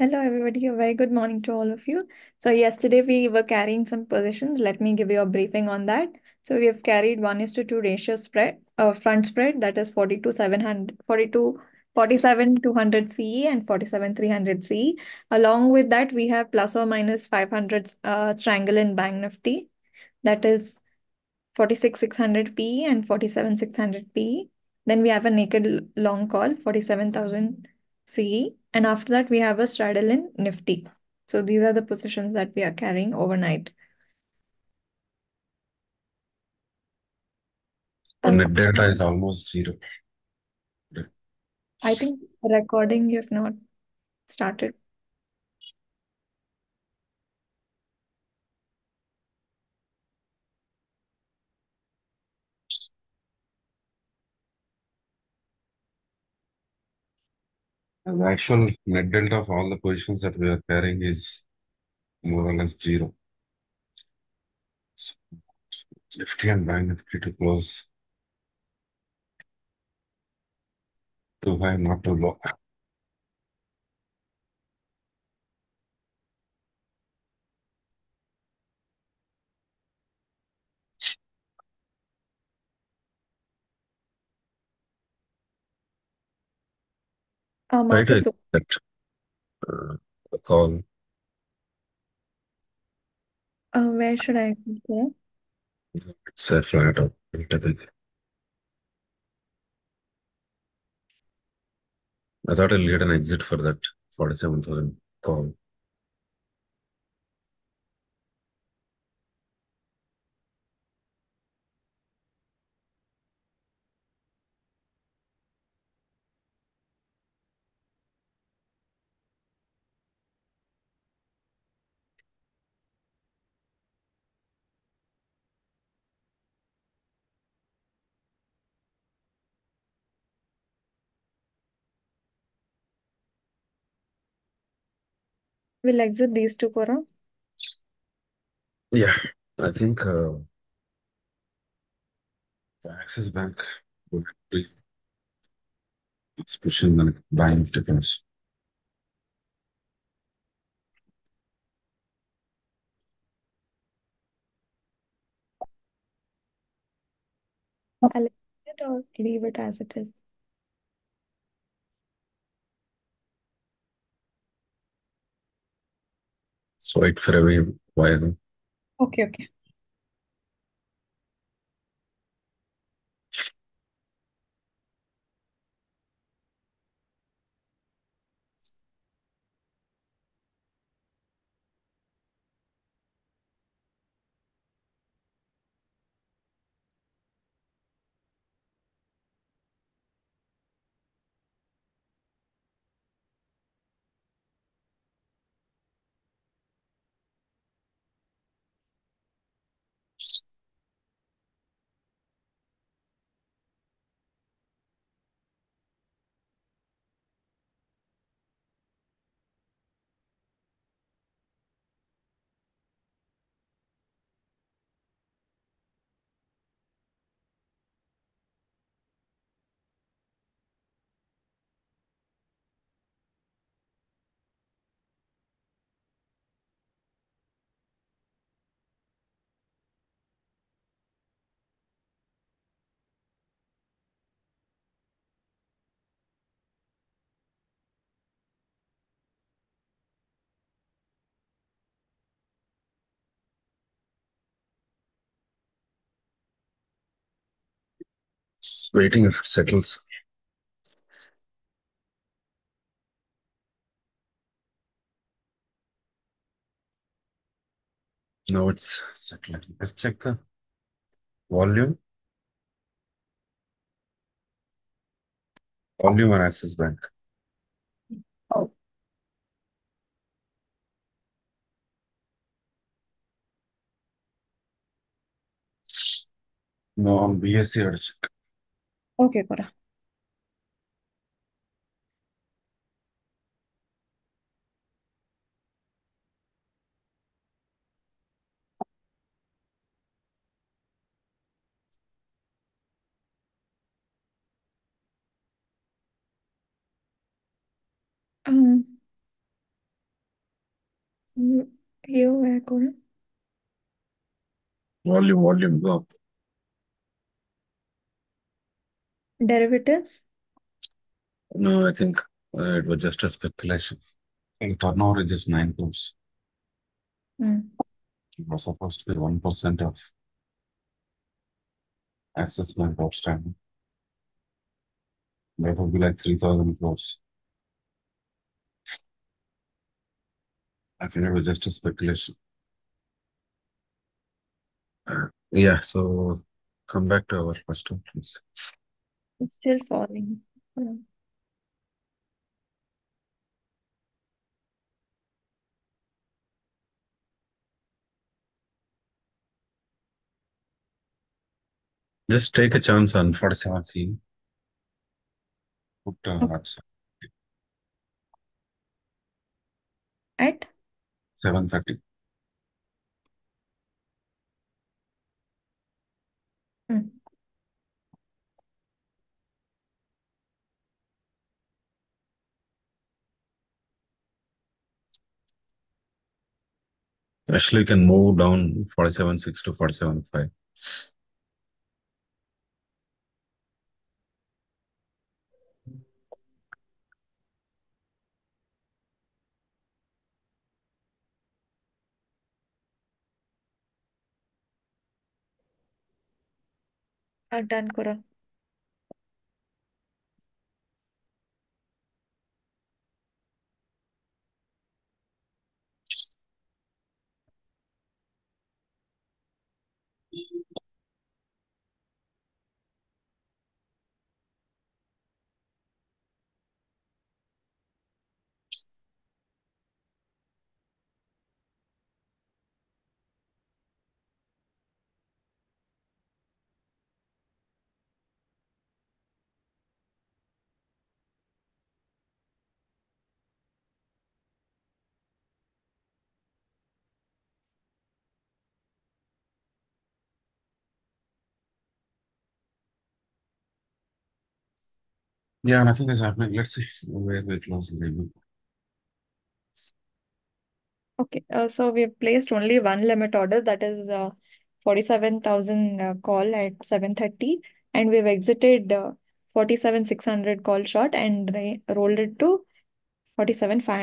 Hello, everybody. A very good morning to all of you. So yesterday we were carrying some positions. Let me give you a briefing on that. So we have carried 1:2 ratio spread, front spread, that is 47,200 CE and 47,300 CE. Along with that, we have plus or minus 500 triangle in Bank Nifty, that is 46,600 PE and 47,600 PE. Then we have a naked long call, 47,000 CE. And after that, we have a straddle in Nifty. So these are the positions that we are carrying overnight. The net delta is almost zero. I think recording you have not started. The actual net delta of all the positions that we are carrying is more or less zero. So, Nifty and Bank Nifty to close too high, not too low. Markets right, call. Where should I go? It's a flat out. I thought I'll get an exit for that 47,000 call. We'll exit these two, Kora. Yeah, I think the Axis Bank would be pushing the buying tickets. I'll exit it or leave it as it is. So wait for a while. Okay. Waiting if it settles. No, it's settling. Let's check the volume. Volume on Axis Bank. Oh. No, on BSE or check. Okay, Kora. ايوه يا كورة. Volume up. Derivatives. No, I think it was just a speculation. In turnover, it is 9 crores. Mm. It was supposed to be 1% of Axis Bank outstanding. That would be like 3,000 crores. I think it was just a speculation. Yeah, so come back to our question, please. It's still falling. Just take a chance on 47 CE. Put at 7:30. Actually, you can move down 47.6 to 47.5. I'm done, Kura. Yeah, nothing is happening. Let's see where we close the limit. Okay, so we have placed only one limit order, that is 47,000 call at 7:30, and we've exited 47,600 call short and rolled it to 47,500.